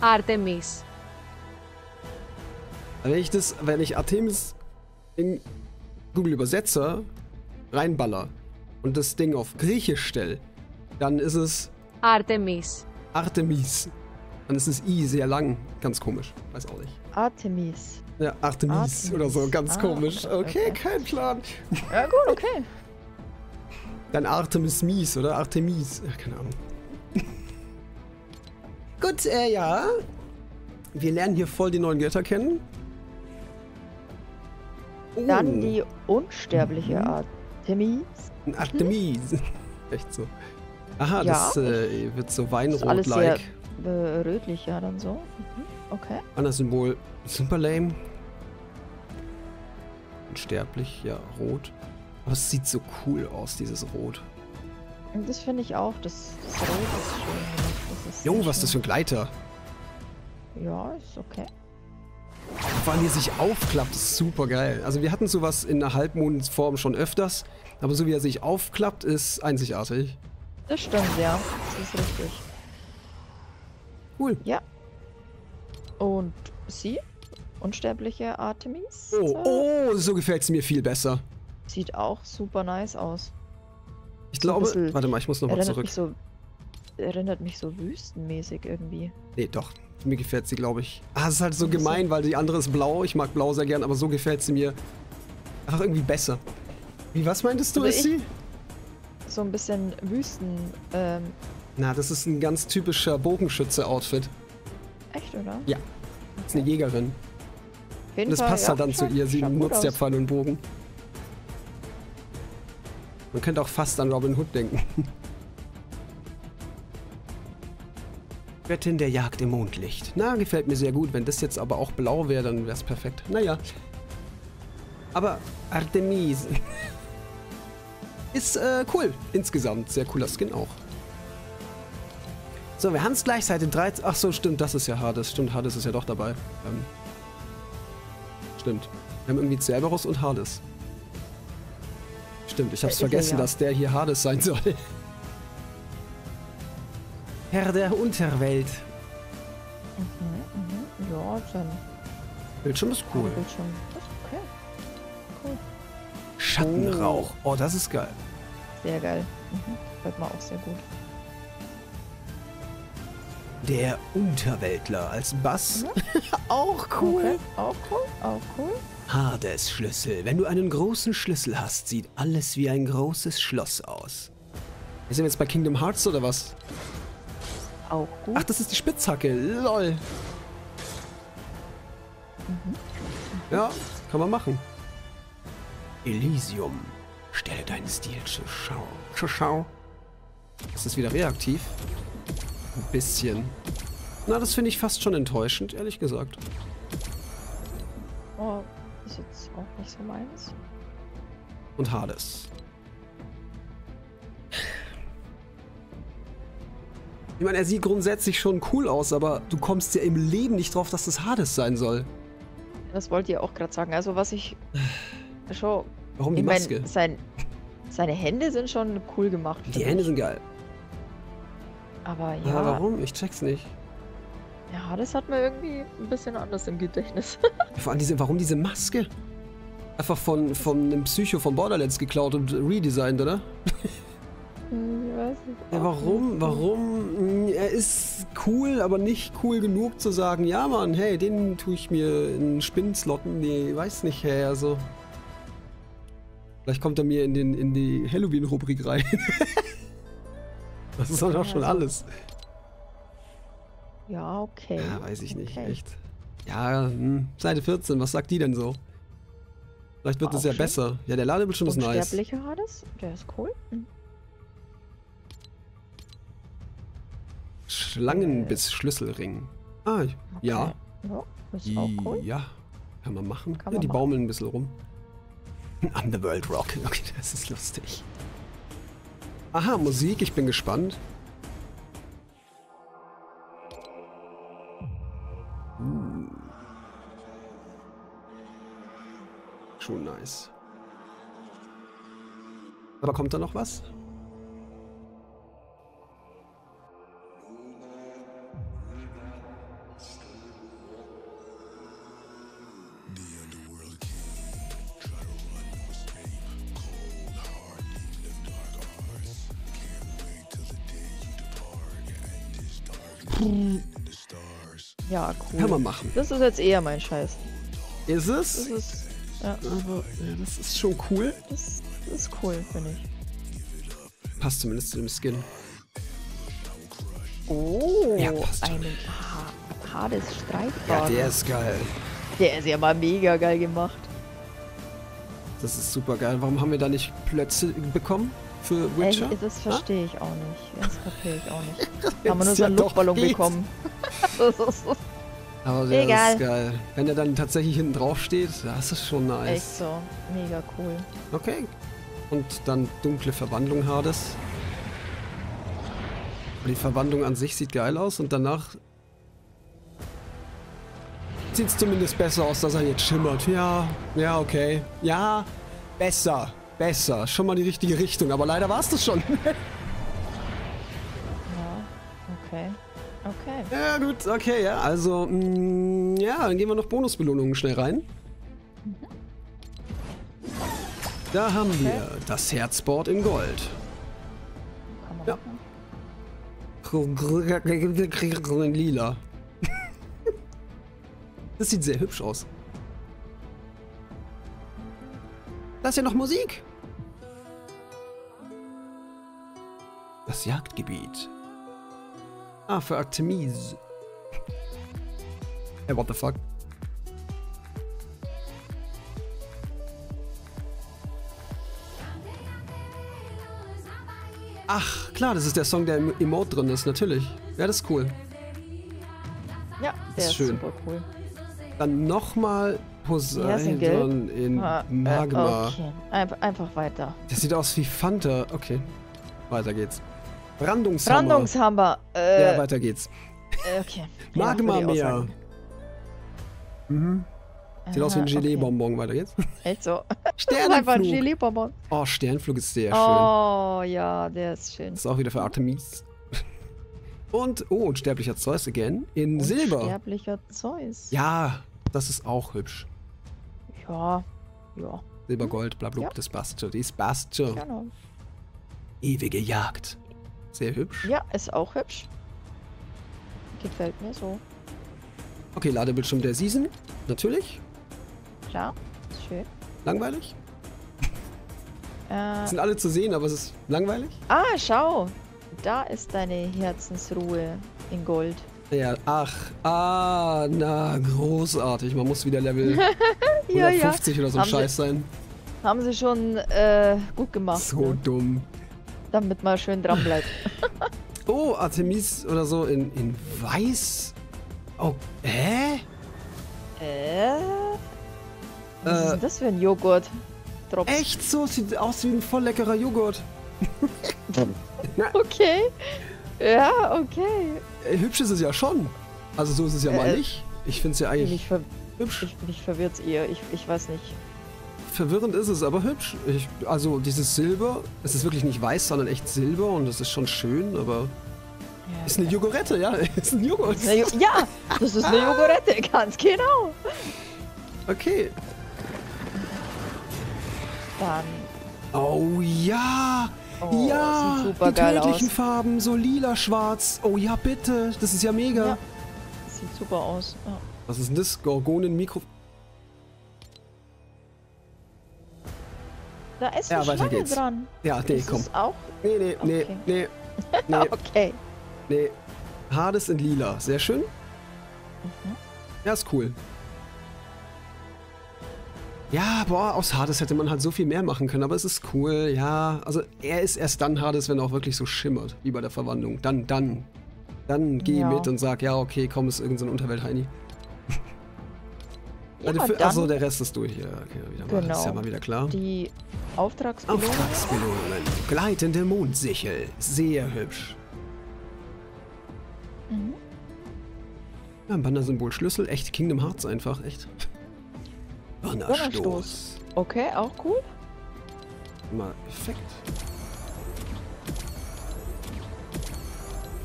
Artemis. Wenn ich das, wenn ich Artemis in Google Übersetzer reinballer und das Ding auf Griechisch stelle, dann ist es Artemis. Artemis. Dann ist es I sehr lang. Ganz komisch. Weiß auch nicht. Artemis. Ja, Artemis, Artemis. Oder so. Ganz ah, komisch. Okay, okay, kein Plan. Ja gut, okay. Dann Artemis Mies oder Artemis. Ja, keine Ahnung. Gut, äh, ja. Wir lernen hier voll die neuen Götter kennen. Oh. Dann die unsterbliche mhm. Artemis. Artemis. Hm? Echt so. Aha, ja, das äh, wird so Weinrot-like. Äh, rötlich, ja, dann so. Mhm. Okay. Anderes Symbol. Super lame. Unsterblich, ja, rot. Aber es sieht so cool aus, dieses Rot. Und das finde ich auch. Das, das Rot ist schön. Das ist Junge, was ist das für ein Gleiter? Ja, ist okay. Vor allem, wie er sich aufklappt, ist super geil. Also wir hatten sowas in einer Halbmondform schon öfters, aber so wie er sich aufklappt, ist einzigartig. Das stimmt, ja. Das ist richtig. Cool. Ja. Und sie? Unsterbliche Artemis? Oh, oh, so gefällt sie mir viel besser. Sieht auch super nice aus. Ich so glaube... Warte mal, ich muss nochmal zurück. Mich so, erinnert mich so wüstenmäßig irgendwie. Nee, doch. Mir gefällt sie, glaube ich. Ah, es ist halt so gemein, weil die andere ist blau. Ich mag blau sehr gern, aber so gefällt sie mir einfach irgendwie besser. Wie, was meintest du, also ist sie? So ein bisschen Wüsten. Ähm Na, das ist ein ganz typischer Bogenschütze-Outfit. Echt, oder? Ja. Das ist eine Jägerin. Und das passt halt dann zu ihr. Sie nutzt ja Pfeil und Bogen. Man könnte auch fast an Robin Hood denken. Göttin der Jagd im Mondlicht. Na, gefällt mir sehr gut. Wenn das jetzt aber auch blau wäre, dann wäre es perfekt. Naja. Aber Artemis ist äh, cool. Insgesamt. Sehr cooler Skin auch. So, wir haben es gleich, Seite dreizehn. Ach so, stimmt. Das ist ja Hades. Stimmt, Hades ist ja doch dabei. Ähm, stimmt. Wir haben irgendwie Cerberus und Hades. Stimmt, ich hab's vergessen, dass der hier Hades sein soll. Herr der Unterwelt. Mhm, mhm. Ja, dann. Bildschirm ist cool. Ja, Bildschirm. Das ist okay. Cool. Schattenrauch. Oh, das ist geil. Sehr geil. Mhm. Hört man auch sehr gut. Der Unterweltler als Bass. Mhm. Auch cool. Okay. Auch cool. Auch cool. Hades-Schlüssel. Wenn du einen großen Schlüssel hast, sieht alles wie ein großes Schloss aus. Wir sind jetzt bei Kingdom Hearts oder was? Auch gut. Ach, das ist die Spitzhacke. Lol. Mhm. Ja, kann man machen. Elysium. Stelle deinen Stil zur Schau. Zur Schau. Ist das wieder reaktiv? Ein bisschen. Na, das finde ich fast schon enttäuschend, ehrlich gesagt. Oh, ist jetzt auch nicht so meins. Und Hades. Ich meine, er sieht grundsätzlich schon cool aus, aber du kommst ja im Leben nicht drauf, dass das Hades sein soll. Das wollt ihr auch gerade sagen. Also was ich schon... Warum die ich Maske? Mein, sein, seine Hände sind schon cool gemacht. Die Hände ich. sind geil. Aber ja... Aber warum? Ich check's nicht. Ja, Hades hat mir irgendwie ein bisschen anders im Gedächtnis. Vor allem diese... Warum diese Maske? Einfach von, von einem Psycho von Borderlands geklaut und redesigned, oder? Ich weiß nicht. Ja, warum? Warum? Er ist cool, aber nicht cool genug zu sagen, ja Mann, hey, den tue ich mir in Spinnenslotten. Nee, weiß nicht, hey, also. Vielleicht kommt er mir in, den, in die Halloween-Rubrik rein. Das ist doch schon alles. Ja, okay. Ja, weiß ich nicht, okay. Echt. Ja, hm. Seite vierzehn, was sagt die denn so? Vielleicht wird es ja schön. Besser. Ja, der Ladebildschirm ist nice. Unsterbliche Hades, der ist cool. Mhm. Schlangenbiss-Schlüsselring. Ah, okay. Ja. Ja, ist auch cool. Ja, kann man machen. Kann ja, man die machen. Baumeln ein bisschen rum. Underworld Rock. Okay, das ist lustig. Aha, Musik, ich bin gespannt. Hm. Schon nice. Aber kommt da noch was? Ja, cool. Kann man machen. Das ist jetzt eher mein Scheiß. Ist es? Das ist, ja. Aber, ja, das ist schon cool. Das, das ist cool, finde ich. Passt zumindest zu dem Skin. Oh, ja, einen Hades-Streitwagen. Ja, der ist geil. Der ist ja mal mega geil gemacht. Das ist super geil. Warum haben wir da nicht Plätze bekommen? Für Witcher? Ey, das verstehe ich auch nicht. Das verstehe ich auch nicht. Haben wir nur so einen ja Luftballon bekommen. Aber der Egal. Ist geil. Wenn der dann tatsächlich hinten drauf steht, das ist schon nice. Echt so. Mega cool. Okay. Und dann dunkle Verwandlung Hades. Die Verwandlung an sich sieht geil aus und danach sieht es zumindest besser aus, dass er jetzt schimmert. Ja, ja, okay. Ja, besser. Besser, schon mal die richtige Richtung, aber leider war es das schon. Ja, okay. Okay. Ja, gut, okay, ja. Also, mh, ja, dann gehen wir noch Bonusbelohnungen schnell rein. Mhm. Da haben okay. wir das Herzboard in Gold. Kann man ja. In lila. Das sieht sehr hübsch aus. Da ist ja noch Musik. Das Jagdgebiet. Ah, für Artemis. Hey, what the fuck? Ach, klar, das ist der Song, der im Emote drin ist, natürlich. Ja, das ist cool. Ja, der ist, ist super cool. Dann nochmal Poseidon in ah, Magma. Äh, okay. Einf einfach weiter. Das sieht aus wie Fanta. Okay. Weiter geht's. Brandungshammer. Brandungshammer. Äh, ja, weiter geht's. Okay. Magma-Meer. Mhm. Sieht Aha, aus wie ein Gelee-Bonbon. Okay. Weiter geht's. Echt so. Sternenflug. Gelee-Bonbon. Oh, Sternenflug ist sehr schön. Oh, ja, der ist schön. Das ist auch wieder für Artemis. Und, oh, unsterblicher Zeus again. In und Silber. Unsterblicher Zeus. Ja, das ist auch hübsch. Ja, ja. Silber, Gold, blablabla, ja. Das passt schon. Das passt schon. Genau. Ewige Jagd. Sehr hübsch. Ja, ist auch hübsch. Gefällt mir so. Okay, Ladebildschirm der Season. Natürlich. Klar, ist schön. Langweilig? Äh, sind alle zu sehen, aber es ist langweilig. Ah, schau. Da ist deine Herzensruhe in Gold. Ja, ach, ah, na, großartig. Man muss wieder Level ja, hundertfünfzig ja. oder so ein Scheiß sie, sein. Haben sie schon äh, gut gemacht. So ne? Dumm. Damit man schön dran bleibt. Oh, Artemis oder so in, in weiß. Oh, hä? Äh? Was äh, ist denn das für ein Joghurt? Drops. Echt so? Sieht aus wie ein voll leckerer Joghurt. Okay. Ja, okay. Hübsch ist es ja schon. Also so ist es ja äh, mal nicht. Ich finde es ja eigentlich hübsch. Ich, mich verwirrt es eher. Ich, ich weiß nicht. Verwirrend ist es, aber hübsch. Ich, also dieses Silber, es ist wirklich nicht weiß, sondern echt Silber und das ist schon schön, aber... Ja, ist eine ja. Joghurette, ja. Ist ein Joghurt. Ist jo ja, das ist eine Joghurette, ganz genau. Okay. Dann... Oh ja! Oh, ja, die tödlichen aus. Farben, so lila, schwarz. Oh ja, bitte, das ist ja mega. Ja, sieht super aus. Ja. Was ist denn das? Gorgonen-Mikro... Da ist ja, eine Schlange geht's. dran. Ja, nee, ist komm. Auch? Nee, nee, nee, okay. nee. nee. okay. Nee. Hades in lila. Sehr schön. Mhm. Ja, ist cool. Ja, boah, aus Hades hätte man halt so viel mehr machen können, aber es ist cool, ja. Also, er ist erst dann Hades, wenn er auch wirklich so schimmert, wie bei der Verwandlung. Dann, dann. Dann geh ja. mit und sag, ja, okay, komm, ist irgendein so Unterwelt-Heini. Ja, also, achso, der Rest ist durch. Ja, okay, wieder mal. Genau. Das ist ja mal wieder klar. Die Auftragsbelohnung. Auftragsbelohnung. Gleitende Mondsichel. Sehr hübsch. Mhm. Ja, ein Bannersymbol Schlüssel. Echt Kingdom Hearts einfach, echt. Bannerstoß. Bannerstoß. Okay, auch cool. Mal Effekt.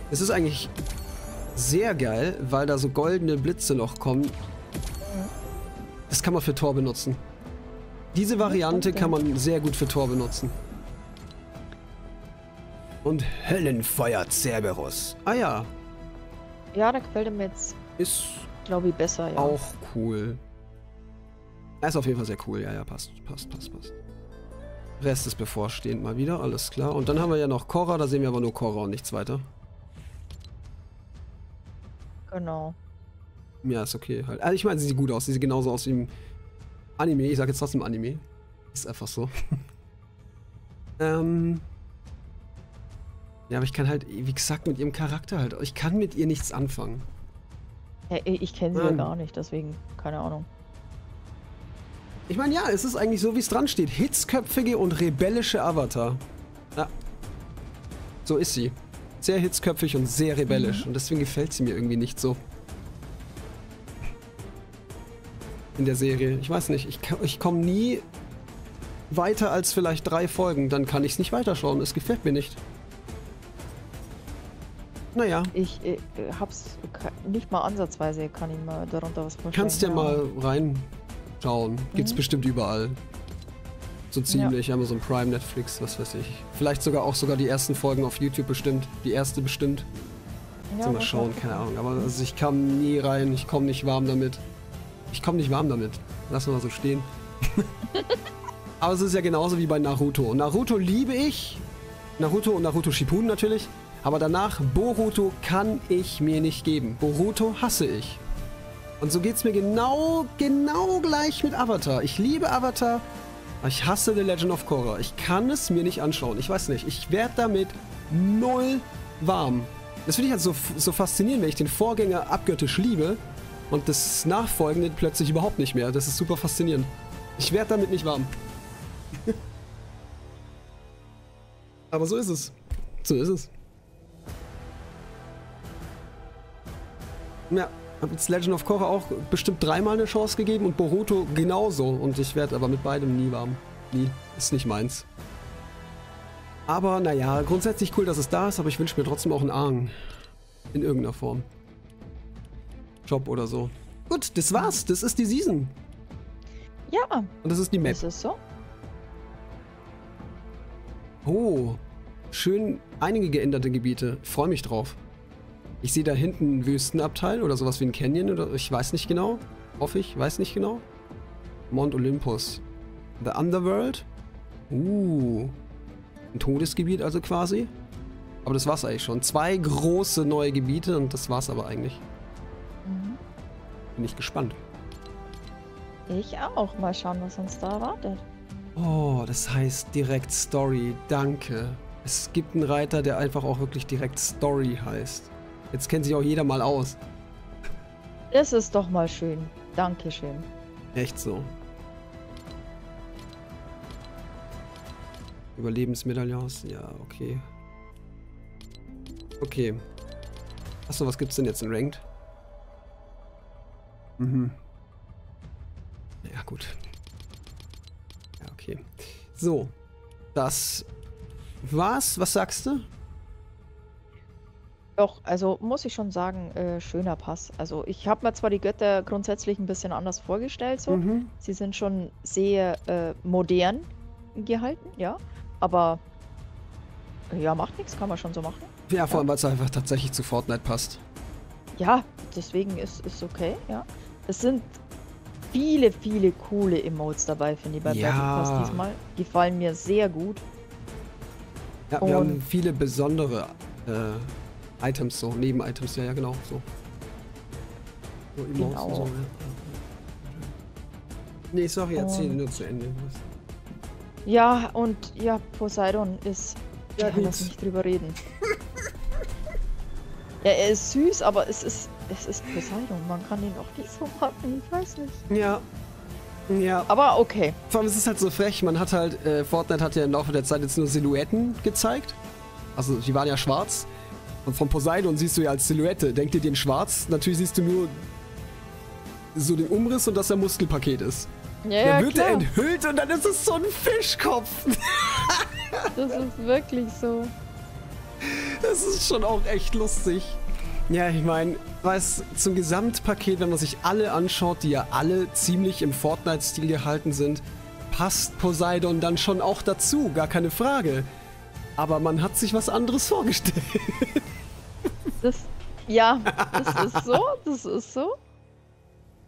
Es ist eigentlich sehr geil, weil da so goldene Blitze noch kommen. Das kann man für Tor benutzen. Diese Variante kann man sehr gut für Tor benutzen. Und Höllenfeuer Cerberus. Ah ja. Ja, da gefällt mir jetzt. Ist, glaube ich, besser, ja. Auch cool. Er ist auf jeden Fall sehr cool. Ja, ja, passt, passt, passt, passt. Rest ist bevorstehend mal wieder, alles klar. Und dann haben wir ja noch Korra, da sehen wir aber nur Korra und nichts weiter. Genau. Ja, ist okay halt. Also ich meine, sie sieht gut aus. Sie sieht genauso aus wie im Anime. Ich sag jetzt trotzdem Anime. Ist einfach so. ähm. Ja, aber ich kann halt, wie gesagt, mit ihrem Charakter halt. Ich kann mit ihr nichts anfangen. Ja, ich kenne sie ja gar nicht, deswegen keine Ahnung. Ich meine, ja, es ist eigentlich so, wie es dran steht. Hitzköpfige und rebellische Avatar. Ja. So ist sie. Sehr hitzköpfig und sehr rebellisch. Mhm. Und deswegen gefällt sie mir irgendwie nicht so. In der Serie. Ich weiß nicht. Ich, ich komme nie weiter als vielleicht drei Folgen. Dann kann ich es nicht weiterschauen. Es gefällt mir nicht. Naja. Ich äh, hab's nicht mal ansatzweise. Kann ich mal darunter was vorstellen. Kannst ja mal rein... Schauen. Gibt's mhm. bestimmt überall. So ziemlich. Ja. Amazon Prime, Netflix, was weiß ich. Vielleicht sogar auch sogar die ersten Folgen auf YouTube bestimmt. Die erste bestimmt. Ja, so, mal schauen, keine Ahnung. Aber also ich kam nie rein, ich komme nicht warm damit. Ich komme nicht warm damit. Lass mal so stehen. Aber es ist ja genauso wie bei Naruto. Und Naruto liebe ich. Naruto und Naruto Shippuden natürlich. Aber danach, Boruto kann ich mir nicht geben. Boruto hasse ich. Und so geht's mir genau, genau gleich mit Avatar. Ich liebe Avatar, aber ich hasse The Legend of Korra. Ich kann es mir nicht anschauen. Ich weiß nicht. Ich werde damit null warm. Das finde ich halt so, so faszinierend, wenn ich den Vorgänger abgöttisch liebe und das Nachfolgende plötzlich überhaupt nicht mehr. Das ist super faszinierend. Ich werde damit nicht warm. Aber so ist es. So ist es. Ja. Hab jetzt Legend of Korra auch bestimmt dreimal eine Chance gegeben und Boruto genauso. Und ich werde aber mit beidem nie warm. Nie. Ist nicht meins. Aber naja, grundsätzlich cool, dass es da ist, aber ich wünsche mir trotzdem auch einen Aang. In irgendeiner Form. Job oder so. Gut, das war's. Das ist die Season. Ja. Und das ist die Map. Ist es so? Oh. Schön einige geänderte Gebiete. Freue mich drauf. Ich sehe da hinten einen Wüstenabteil oder sowas wie ein Canyon oder ich weiß nicht genau. Hoffe ich, weiß nicht genau. Mount Olympus. The Underworld. Uh. Ein Todesgebiet also quasi. Aber das war's eigentlich schon. Zwei große neue Gebiete und das war's aber eigentlich. Mhm. Bin ich gespannt. Ich auch. Mal schauen, was uns da erwartet. Oh, das heißt direkt Story. Danke. Es gibt einen Reiter, der einfach auch wirklich direkt Story heißt. Jetzt kennt sich auch jeder mal aus. Das ist doch mal schön. Dankeschön. Echt so. Überlebensmedaillons? Ja, okay. Okay. Achso, was gibt's denn jetzt in Ranked? Mhm. Ja, gut. Ja, okay. So. Das war's. Was sagst du? Doch, also muss ich schon sagen, äh, schöner Pass. Also ich habe mir zwar die Götter grundsätzlich ein bisschen anders vorgestellt, so. Mhm. Sie sind schon sehr äh, modern gehalten, ja. Aber ja, macht nichts, kann man schon so machen. Ja, vor allem, ja. weil es einfach tatsächlich zu Fortnite passt. Ja, deswegen ist es okay, ja. Es sind viele, viele coole Emotes dabei, finde ich, bei ja. Battle Pass diesmal. Gefallen mir sehr gut. Ja, wir Und haben viele besondere äh, Items, so Neben-Items, ja, ja, genau, so. So Emotes genau. und so, ja. Nee, sorry, erzähl nur zu Ende. Ja, und ja, Poseidon ist... Ja, ja lass mich drüber reden. Ja, er ist süß, aber es ist... Es ist Poseidon, man kann ihn auch nicht so machen, ich weiß nicht. Ja. Ja. Aber okay. Vor allem, es ist halt so frech, man hat halt... Äh, Fortnite hat ja im Laufe der Zeit jetzt nur Silhouetten gezeigt. Also, die waren ja schwarz. Und von Poseidon siehst du ja als Silhouette. Denk dir den schwarz, natürlich siehst du nur... so den Umriss und dass er Muskelpaket ist. Ja, dann ja, wird klar. er enthüllt und dann ist es so ein Fischkopf. Das ist wirklich so. Das ist schon auch echt lustig. Ja, ich meine, weiß zum Gesamtpaket, wenn man sich alle anschaut, die ja alle ziemlich im Fortnite-Stil gehalten sind, passt Poseidon dann schon auch dazu, gar keine Frage. Aber man hat sich was anderes vorgestellt. Das, ja, das ist so, das ist so.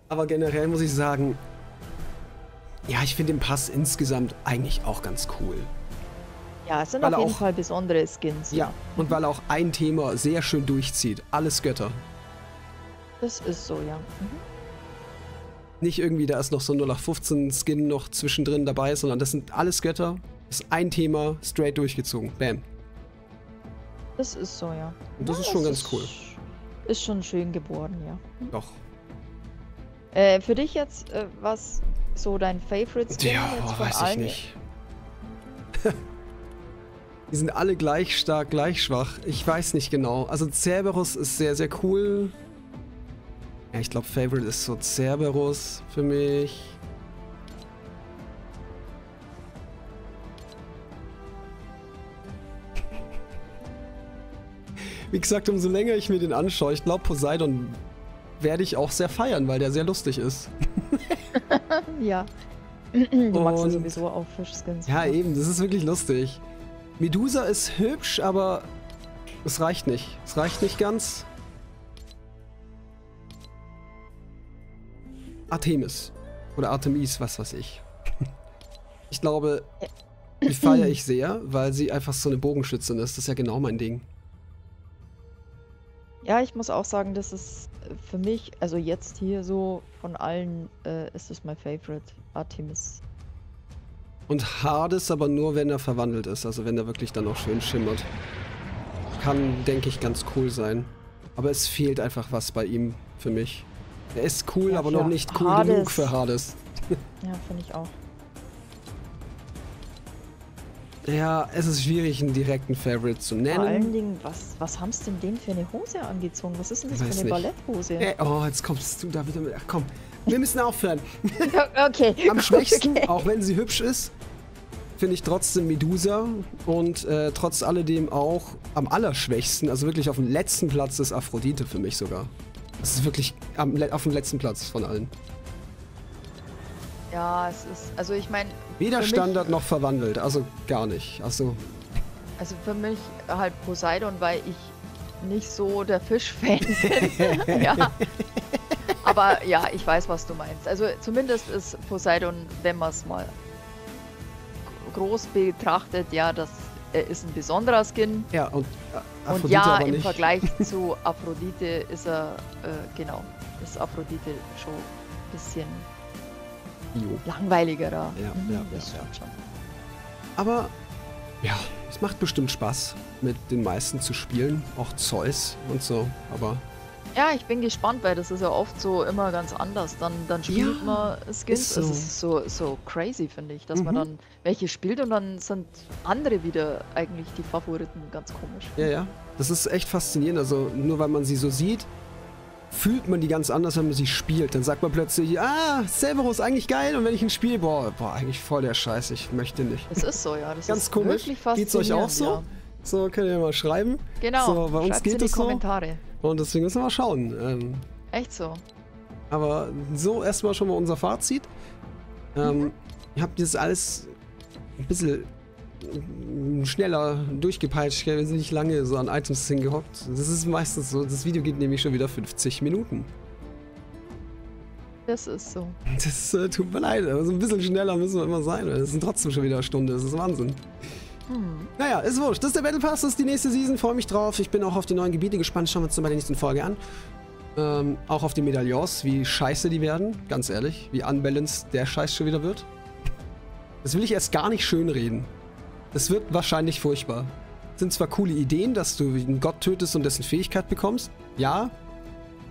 Aber generell muss ich sagen, ja, ich finde den Pass insgesamt eigentlich auch ganz cool. Ja, es sind weil auf jeden auch, Fall besondere Skins. Ja, ja, und weil auch ein Thema sehr schön durchzieht. Alles Götter. Das ist so, ja. Mhm. Nicht irgendwie, da ist noch so ein null acht fünfzehn Skin noch zwischendrin dabei, sondern das sind alles Götter. Das ist ein Thema, straight durchgezogen. Bam. Das ist so, ja. Und das ja, ist schon das ganz ist, cool. Ist schon schön geworden, ja. Doch. Äh, für dich jetzt, äh, was so dein Favorite Skin ja, jetzt von weiß allen? Ich nicht. Die sind alle gleich stark, gleich schwach. Ich weiß nicht genau. Also Cerberus ist sehr, sehr cool. Ja, ich glaube, Favorite ist so Cerberus für mich. Wie gesagt, umso länger ich mir den anschaue, ich glaube, Poseidon werde ich auch sehr feiern, weil der sehr lustig ist. Ja. Du magst ja sowieso auch Fischskins. Ja, eben, das ist wirklich lustig. Medusa ist hübsch, aber es reicht nicht. Es reicht nicht ganz. Artemis. Oder Artemis, was weiß ich. Ich glaube, die feiere ich sehr, weil sie einfach so eine Bogenschützin ist. Das ist ja genau mein Ding. Ja, ich muss auch sagen, das ist für mich, also jetzt hier so von allen, äh, ist es mein Favorite, Artemis. Und Hades aber nur, wenn er verwandelt ist, also wenn er wirklich dann auch schön schimmert. Kann, denke ich, ganz cool sein. Aber es fehlt einfach was bei ihm, für mich. Er ist cool, ja, aber noch nicht cool Hades. genug für Hades. Ja, finde ich auch. Ja, es ist schwierig, einen direkten Favorite zu nennen. Vor allen Dingen, was, was haben's denn den für eine Hose angezogen? Was ist denn das Weiß für eine nicht. Balletthose? Äh, oh, jetzt kommst du da wieder mit. Ach komm, wir müssen aufhören. Okay. Am schwächsten, okay. auch wenn sie hübsch ist, finde ich trotzdem Medusa. Und äh, trotz alledem auch am allerschwächsten, also wirklich auf dem letzten Platz ist Aphrodite für mich sogar. Das ist wirklich am, auf dem letzten Platz von allen. Ja, es ist, also ich meine... Weder Standard noch verwandelt, also gar nicht, also... Also für mich halt Poseidon, weil ich nicht so der Fisch-Fan bin. Ja. Aber ja, ich weiß, was du meinst. Also zumindest ist Poseidon, wenn man es mal groß betrachtet, ja, das ist ein besonderer Skin. Ja, und äh, Aphrodite und ja, aber nicht. Im Vergleich zu Aphrodite ist er, äh, genau, ist Aphrodite schon ein bisschen... Jo. Langweiligerer. Ja, mhm, ja, das ja, ja. Aber ja, es macht bestimmt Spaß, mit den meisten zu spielen. Auch Zeus und so, aber... Ja, ich bin gespannt, weil das ist ja oft so immer ganz anders. Dann, dann spielt ja, man Skins. Das ist so, ist so, so crazy, finde ich, dass mhm. man dann welche spielt und dann sind andere wieder eigentlich die Favoriten. Ganz komisch. Ja, ja. Das ist echt faszinierend. Also nur weil man sie so sieht, fühlt man die ganz anders, wenn man sie spielt. Dann sagt man plötzlich, ah, Cerberus, eigentlich geil. Und wenn ich ein Spiel, boah, boah, eigentlich voll der Scheiß, ich möchte nicht. Das ist so, ja. Das ganz ist komisch. Geht's euch auch so? Ja. So, könnt ihr mal schreiben. Genau, so, bei uns geht in die das Kommentare. So. Und deswegen müssen wir mal schauen. Ähm, Echt so. Aber so erstmal schon mal unser Fazit. Ähm, mhm. Ich habe das alles ein bisschen schneller durchgepeitscht, wir sind nicht lange so an Items hingehockt. Das ist meistens so, das Video geht nämlich schon wieder fünfzig Minuten. Das ist so. Das äh, tut mir leid, aber so ein bisschen schneller müssen wir immer sein. Es sind trotzdem schon wieder eine Stunde, das ist Wahnsinn. Hm. Naja, ist wurscht. Das ist der Battle Pass, das ist die nächste Season, freue mich drauf. Ich bin auch auf die neuen Gebiete gespannt, schauen wir uns dann bei der nächsten Folge an. Ähm, auch auf die Medaillons, wie scheiße die werden, ganz ehrlich. Wie unbalanced der Scheiß schon wieder wird. Das will ich erst gar nicht schönreden. Das wird wahrscheinlich furchtbar. Das sind zwar coole Ideen, dass du einen Gott tötest und dessen Fähigkeit bekommst. Ja,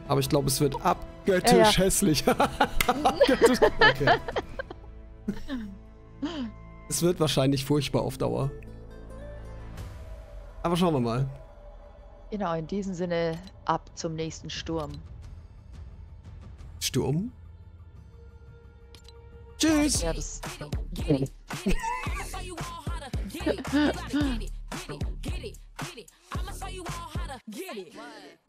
aber ich glaube, es wird abgöttisch ja, ja. hässlich. Abgöttisch. Okay. Es wird wahrscheinlich furchtbar auf Dauer. Aber schauen wir mal. Genau, in diesem Sinne, ab zum nächsten Sturm. Sturm? Tschüss! Ja, das